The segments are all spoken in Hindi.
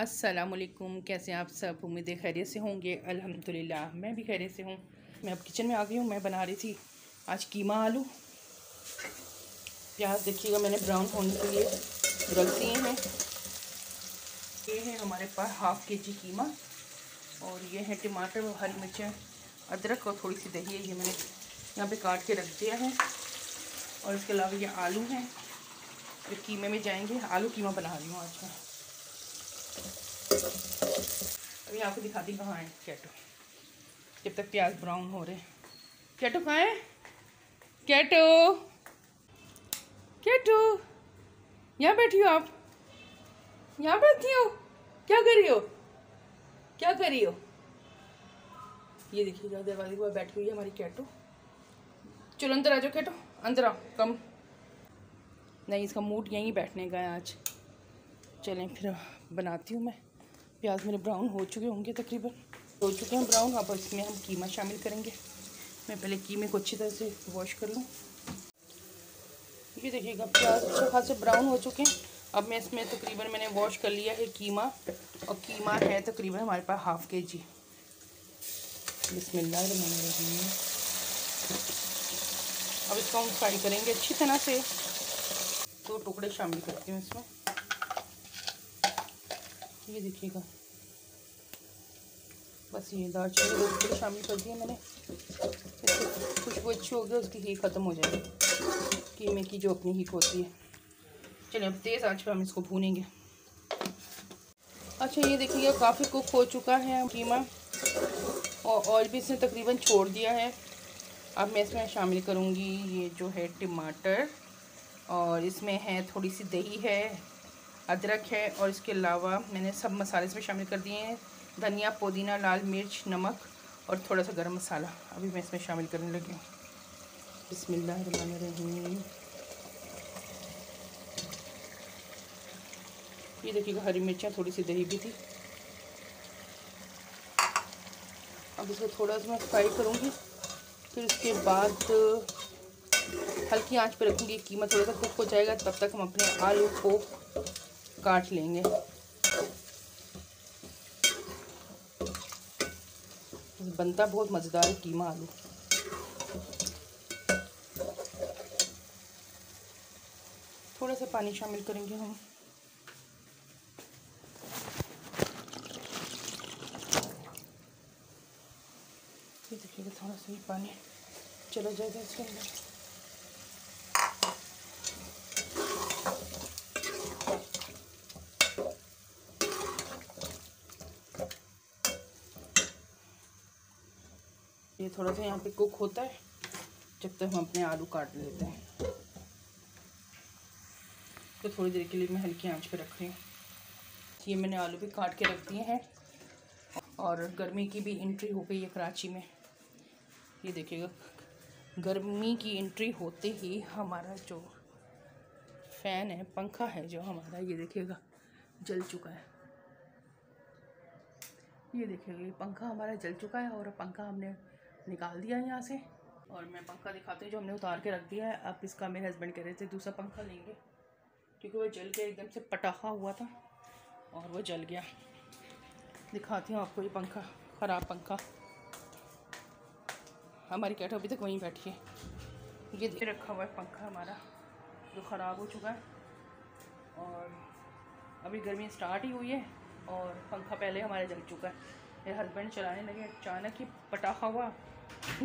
अस्सलामुअलैकुम, कैसे हैं आप सब? उम्मीद है खैरियत से होंगे। अल्हम्दुलिल्लाह मैं भी खैरियत से हूँ। मैं अब किचन में आ गई हूँ। मैं बना रही थी आज कीमा आलू। प्याज देखिएगा मैंने ब्राउन होने के लिए रख दिए हैं। ये है हमारे पास हाफ़ केजी कीमा और ये है टमाटर और हरी मिर्चें, अदरक और थोड़ी सी दही है। ये मैंने यहाँ पर काट के रख दिया है। और इसके अलावा ये आलू हैं, फिर कीमे में जाएंगे। आलू कीमा बना रही हूँ आज मैं। अभी आपको दिखाती कहाँ है कैटो, जब तक प्याज ब्राउन हो रहे। कैटो कहाँ है? कैटो, कैटो यहाँ बैठी हो आप? यहाँ बैठी हो? क्या कर रही हो? क्या कर रही हो? ये देखिएगा दरवाजे पर बैठी हुई है हमारी कैटो। चलो अंदर आ जाओ कैटो, अंदर आओ। कम नहीं, इसका मूड यहीं बैठने का है आज। चलें फिर बनाती हूँ मैं। प्याज मेरे ब्राउन हो चुके होंगे, तकरीबन हो चुके हैं ब्राउन। अब इसमें हम कीमा शामिल करेंगे। मैं पहले कीमे को अच्छी तरह से वॉश कर लूँ। ये देखिएगा प्याज अच्छे खासे ब्राउन हो चुके हैं। अब मैं इसमें तकरीबन मैंने वॉश कर लिया है कीमा। और कीमा है तकरीबन हमारे पास हाफ़ के जी। बिस्मिल्लाहिर्रहमानिर्रहीम। अब इसको हम फ्राई करेंगे अच्छी तरह से। दो टुकड़े शामिल करती हूँ इसमें। ये देखिएगा बस ये दालचीनी दो टुकड़े शामिल कर दिए मैंने। खुशबू अच्छी होगी, उसकी हीट ख़त्म हो जाएगी कीमे की जो अपनी हीट होती है। चलिए अब तेज़ आंच पे हम इसको भूनेंगे। अच्छा ये देखिएगा काफ़ी कुक हो चुका है कीमा और ऑयल भी इसने तकरीबन छोड़ दिया है। अब मैं इसमें शामिल करूँगी ये जो है टमाटर, और इसमें है थोड़ी सी दही है, अदरक है, और इसके अलावा मैंने सब मसाले इसमें शामिल कर दिए हैं। धनिया, पुदीना, लाल मिर्च, नमक और थोड़ा सा गरम मसाला अभी मैं इसमें शामिल करने लगी हूँ। बिस्मिल्लाहिर्रहमानिर्रहीम। ये देखिएगा हरी मिर्चें, थोड़ी सी दही भी थी। अब इसको थोड़ा सा मैं फ्राई करूँगी, फिर उसके बाद हल्की आंच पर रखूँगी। कीमा थोड़ा सा कुक हो जाएगा, तब तक हम अपने आलू को काट लेंगे। बनता बहुत मज़ेदार कीमा आलू। थोड़ा सा पानी शामिल करेंगे हम। ये देखिएगा थोड़ा सा ही पानी चला जाएगा इसके अंदर। ये थोड़ा सा यहाँ पे कुक होता है जब तक हम अपने आलू काट लेते हैं। तो थोड़ी देर के लिए मैं हल्की आंच पे रख रही हूँ। ये मैंने आलू भी काट के रख दिए हैं। और गर्मी की भी एंट्री हो गई है कराची में। ये देखिएगा गर्मी की एंट्री होते ही हमारा जो फ़ैन है, पंखा है जो हमारा, ये देखिएगा जल चुका है। ये देखिएगा ये पंखा हमारा जल चुका है और पंखा हमने निकाल दिया है यहाँ से। और मैं पंखा दिखाती हूँ जो हमने उतार के रख दिया है। अब इसका मेरे हस्बैंड कह रहे थे दूसरा पंखा लेंगे, क्योंकि वो जल के एकदम से पटाखा हुआ था और वो जल गया। दिखाती हूँ आपको ये पंखा, ख़राब पंखा। हमारी कैटो अभी तक वहीं बैठी है। ये दे रखा हुआ है पंखा हमारा जो ख़राब हो चुका है। और अभी गर्मी स्टार्ट ही हुई है और पंखा पहले हमारा जल चुका है। मेरे हस्बैंड चलाने लगे, अचानक ही पटाखा हुआ,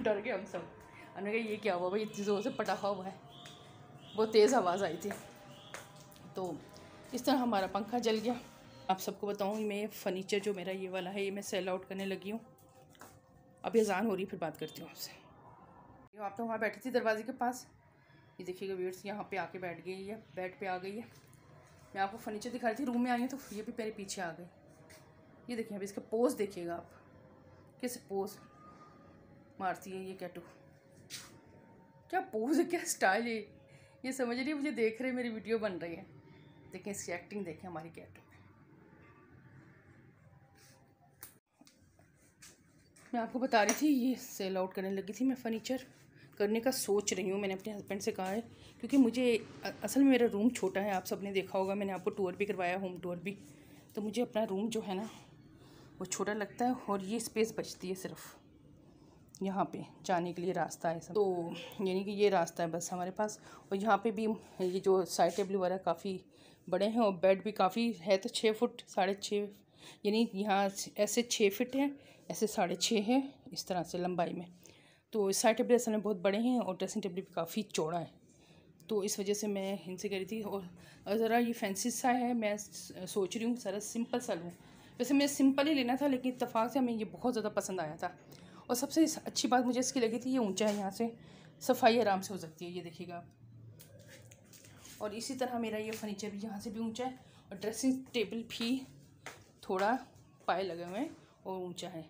डर गए हम सब। हमने कहा ये क्या हुआ भाई, इतनी ज़ोर से पटाखा हुआ है। बहुत तेज़ आवाज़ आई थी। तो इस तरह हमारा पंखा जल गया। आप सबको बताऊँ मैं फ़र्नीचर जो मेरा ये वाला है ये मैं सेल आउट करने लगी हूँ। अभी अजान हो रही, फिर बात करती हूँ आपसे। आप तो वहाँ बैठी थी दरवाजे के पास। ये देखिएगा व्यूअर्स यहाँ पर आके बैठ गई है, बेड पर आ गई है। मैं आपको फर्नीचर दिखा रही थी, रूम में आई हूँ तो ये भी मेरे पीछे आ गई। ये देखिए अब इसका पोज देखिएगा आप, किस पोज मारती है ये कैटो। क्या पोज है, क्या स्टाइल है, ये समझ रही है। मुझे देख रहे, मेरी वीडियो बन रही है। देखें इसकी एक्टिंग, देखें हमारी कैटो। मैं आपको बता रही थी ये सेल आउट करने लगी थी। मैं फ़र्नीचर करने का सोच रही हूँ। मैंने अपने हस्बैंड से कहा है, क्योंकि मुझे असल में मेरा रूम छोटा है। आप सबने देखा होगा, मैंने आपको टूर भी करवाया, होम टूर भी। तो मुझे अपना रूम जो है ना वो छोटा लगता है और ये स्पेस बचती है सिर्फ यहाँ पे जाने के लिए रास्ता है सब। तो यानी कि ये रास्ता है बस हमारे पास। और यहाँ पे भी ये जो साइड टेबल वगैरह काफ़ी बड़े हैं और बेड भी काफ़ी है, तो 6 फुट 6.5 यानी यहाँ ऐसे 6 फिट हैं, ऐसे 6.5 है इस तरह से लंबाई में। तो साइड टेबल असल में बहुत बड़े हैं और ड्रेसिंग टेबल भी काफ़ी चौड़ा है, तो इस वजह से मैं इनसे कह रही थी। और ज़रा ये फैंसी सा है, मैं सोच रही हूँ ज़रा सिंपल सा लूँ। वैसे मैं सिंपल ही लेना था लेकिन इत्तेफाक से हमें ये बहुत ज़्यादा पसंद आया था। और सबसे अच्छी बात मुझे इसकी लगी थी ये ऊंचा है, यहाँ से सफाई आराम से हो सकती है, ये देखिएगा आप। और इसी तरह मेरा ये फर्नीचर भी यहाँ से भी ऊंचा है और ड्रेसिंग टेबल भी थोड़ा पाए लगे हुए हैं और ऊंचा है,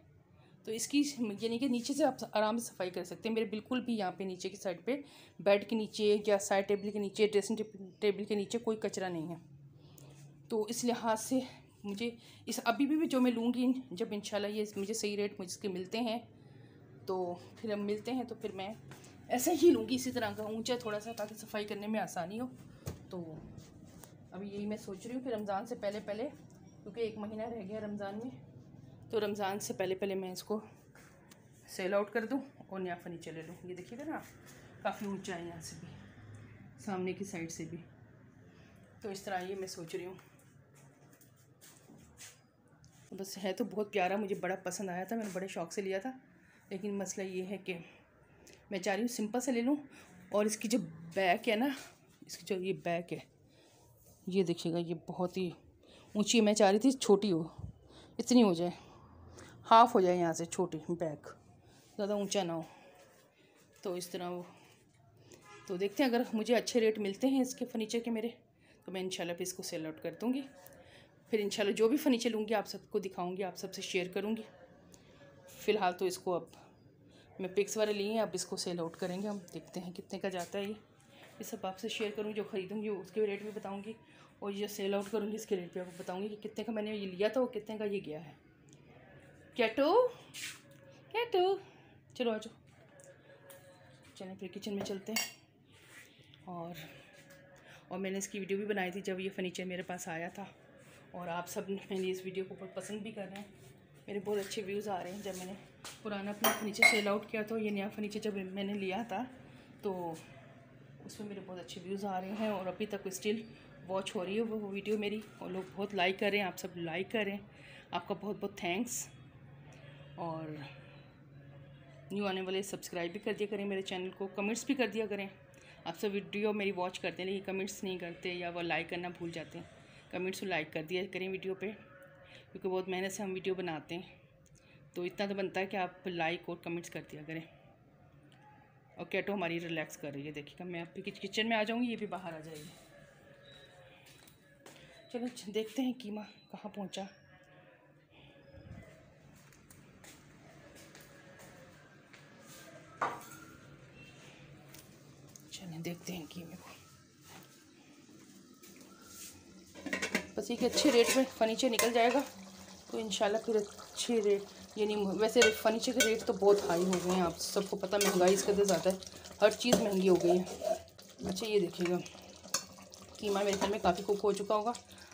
तो इसकी यानी कि नीचे से आप आराम से सफाई कर सकते हैं। मेरे बिल्कुल भी यहाँ पे नीचे की साइड पे बेड के नीचे या साइड टेबल के नीचे ड्रेसिंग टेबल के नीचे कोई कचरा नहीं है, तो इस लिहाज से मुझे इस अभी भी जो मैं लूँगी जब इंशाल्लाह ये मुझे सही रेट मुझे मिलते हैं तो फिर हम मिलते हैं, तो फिर मैं ऐसा ही लूँगी इसी तरह का ऊंचा थोड़ा सा ताकि सफाई करने में आसानी हो। तो अभी यही मैं सोच रही हूँ कि रमज़ान से पहले पहले, क्योंकि 1 महीना रह गया रमज़ान में, तो रमज़ान से पहले पहले मैं इसको सेल आउट कर दूँ और नया फर्नीचर ले लूँ। ये देखिएगा ना काफ़ी ऊँचा है यहाँ से भी, सामने की साइड से भी, तो इस तरह ये मैं सोच रही हूँ। बस है तो बहुत प्यारा, मुझे बड़ा पसंद आया था, मैंने बड़े शौक़ से लिया था, लेकिन मसला ये है कि मैं चाह रही हूँ सिंपल से ले लूँ। और इसकी जो बैक है ना, इसकी जो ये बैक है ये देखिएगा, ये बहुत ही ऊंची, मैं चाह रही थी छोटी हो, इतनी हो जाए, हाफ़ हो जाए यहाँ से छोटी बैक, ज़्यादा ऊंचा ना हो, तो इस तरह वो। तो देखते हैं अगर मुझे अच्छे रेट मिलते हैं इसके फर्नीचर के मेरे, तो मैं इंशाल्लाह फिर इसको सेल आउट कर दूँगी। फिर इंशाल्लाह जो भी फर्नीचर लूँगी आप सबको दिखाऊँगी, आप सबसे शेयर करूँगी। फ़िलहाल तो इसको अब मैं पिक्स वाले लिए हैं, अब इसको सेल आउट करेंगे, हम देखते हैं कितने का जाता है ये सब आपसे शेयर करूँगी। जो ख़रीदूँगी उसके रेट भी बताऊँगी और ये सेल आउट करूँगी इसके रेट भी आपको बताऊँगी कि कितने का मैंने ये लिया था और कितने का ये गया है। कैटो कैटो चलो आ जाओ, चलें फिर किचन में चलते हैं। और मैंने इसकी वीडियो भी बनाई थी जब ये फर्नीचर मेरे पास आया था, और आप सब मैंने इस वीडियो को बहुत पसंद भी कर रहे हैं, मेरे बहुत अच्छे व्यूज़ आ रहे हैं। जब मैंने पुराना अपना फर्नीचर सेल आउट किया था, ये नया फर्नीचर जब मैंने लिया था तो उसमें मेरे बहुत अच्छे व्यूज़ आ रहे हैं और अभी तक स्टिल वॉच हो रही है वो वीडियो मेरी, और लोग बहुत लाइक कर रहे हैं, आप सब लाइक कर रहे हैं, आपका बहुत बहुत थैंक्स। और न्यू आने वाले सब्सक्राइब भी कर दिया करें मेरे चैनल को, कमेंट्स भी कर दिया करें। आप सब वीडियो मेरी वॉच करते हैं लेकिन कमेंट्स नहीं करते, या वो लाइक करना भूल जाते हैं, कमेंट्स को लाइक कर दिया करें वीडियो पर, क्योंकि बहुत मेहनत से हम वीडियो बनाते हैं, तो इतना तो बनता है कि आप लाइक और कमेंट्स कर दिया करें। और कैटो हमारी रिलैक्स कर रही है, देखिएगा मैं आपकी किचन में आ जाऊँगी, ये भी बाहर आ जाएगी। चलो देखते हैं कीमा कहाँ पहुँचा। चलें देखते हैं कीमे को, बस ये कि अच्छे रेट में फर्नीचर निकल जाएगा तो इंशाल्लाह फिर अच्छे रेट, यानी वैसे फर्नीचर के रेट तो बहुत हाई हो गए हैं, आप सबको पता महंगाई इसके अंदर ज़्यादा है, हर चीज़ महंगी हो गई है। अच्छा ये देखिएगा कीमा मेरे घर में काफ़ी कुक हो चुका होगा,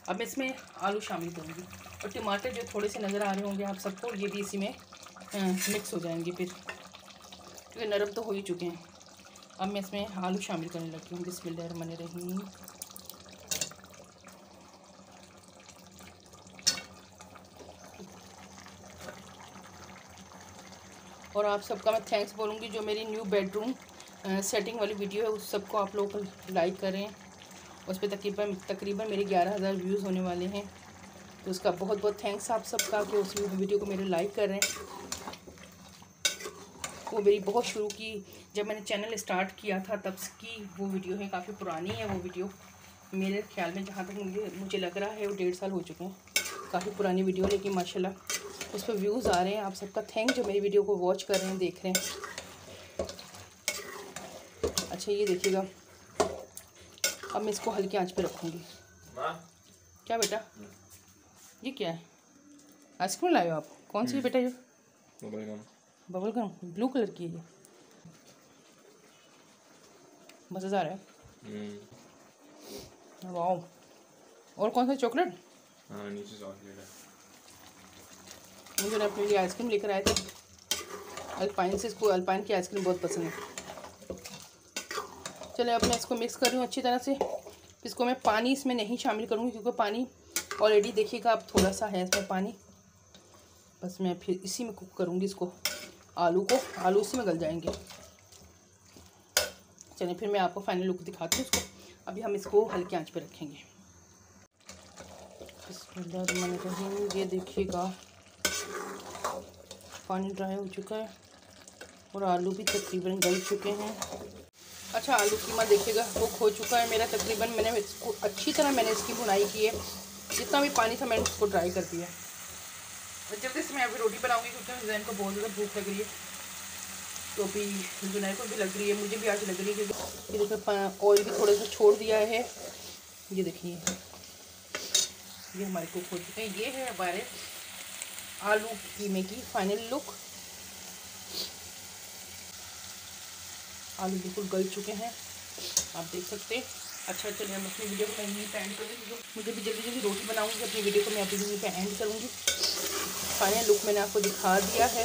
अब मैं इसमें आलू शामिल करूँगी और टमाटर जो थोड़े से नज़र आ रहे होंगे आप सबको, ये भी इसी में मिक्स हो जाएंगे फिर, क्योंकि नरम तो हो ही चुके हैं। अब मैं इसमें आलू शामिल करने लगी हूँ, बिस्मिल्लाहिर्रहमानिर्रहीम। और आप सबका मैं थैंक्स बोलूँगी, जो मेरी न्यू बेडरूम सेटिंग वाली वीडियो है उस सबको आप लोग लाइक करें, उस पर तकरीबन मेरे 11,000 व्यूज़ होने वाले हैं, तो उसका बहुत बहुत थैंक्स आप सबका कि उस वीडियो को मेरे लाइक कर रहे हैं। वो मेरी बहुत शुरू की जब मैंने चैनल स्टार्ट किया था तब की वो वीडियो है, काफ़ी पुरानी है वो वीडियो, मेरे ख्याल में जहाँ तक मुझे लग रहा है वो 1.5 साल हो चुके हैं, काफ़ी पुरानी वीडियो, लेकिन माशाल्लाह उस पर व्यूज़ आ रहे हैं। आप सबका थैंक जो मेरी वीडियो को वॉच कर रहे हैं, देख रहे हैं। अच्छा ये देखिएगा अब मैं इसको हल्की आंच पे रखूँगी। क्या बेटा ये क्या है, आइसक्रीम लाए हो आप? कौन सी है बेटा ये? बबल गम, ब्लू कलर की है ये, मज़ेदार है। वाओ, और कौन सा चॉकलेट? हाँ नीचे सॉस ले रहा। मुझे अपने लिए आइसक्रीम लेकर आए थे अल्पाइन से, इसको अल्पाइन की आइसक्रीम बहुत पसंद है। चले अब मैं इसको मिक्स कर रही हूँ अच्छी तरह से। इसको मैं पानी इसमें नहीं शामिल करूँगी क्योंकि पानी ऑलरेडी देखिएगा अब थोड़ा सा है इसमें पानी। बस मैं फिर इसी में कुक करूँगी इसको, आलू को, आलू इसी में गल जाएंगे। चलिए फिर मैं आपको फाइनल लुक दिखाती हूँ इसको। अभी हम इसको हल्की आंच पे रखेंगे। बिस्मिल्लाह, ये देखिएगा पानी ड्राई हो चुका है और आलू भी तकरीबन गल चुके हैं। अच्छा आलू कीमा देखिएगा वो खो चुका है मेरा तकरीबन। मैंने इसको अच्छी तरह मैंने इसकी भुनाई की है, जितना भी पानी था मैंने उसको ड्राई कर दिया। जल्दी से मैं अभी रोटी बनाऊंगी क्योंकि जुनैन को बहुत ज़्यादा भूख लग रही है। तो भी जुनैन को भी लग रही है, मुझे भी आज लग रही है क्योंकि ये देखिए ऑयल भी थोड़ा सा छोड़ दिया है। ये देखिए ये हमारे कुक हो चुके हैं। ये है हमारे आलू कीमे की फाइनल लुक। आलू बिल्कुल गल चुके हैं, आप देख सकते हैं। अच्छा चलिए हम अपनी वीडियो को मैं यहीं पे एंड कर दूँगी। मुझे भी जल्दी जल्दी रोटी बनाऊंगी, अपनी वीडियो को मैं अपनी यहीं पे एंड करूँगी। फाइनल लुक मैंने आपको दिखा दिया है,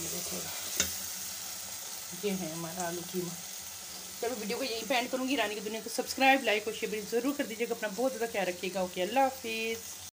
ये देखिएगा। ये है हमारा आलू कीमा। चलो वीडियो को यहीं पे एंड करूँगी। रानी की दुनिया को सब्सक्राइब, लाइक और शेयर जरूर कर दीजिएगा। अपना बहुत ज़्यादा ख्याल रखिएगा। ओके, अल्लाह हाफिज़।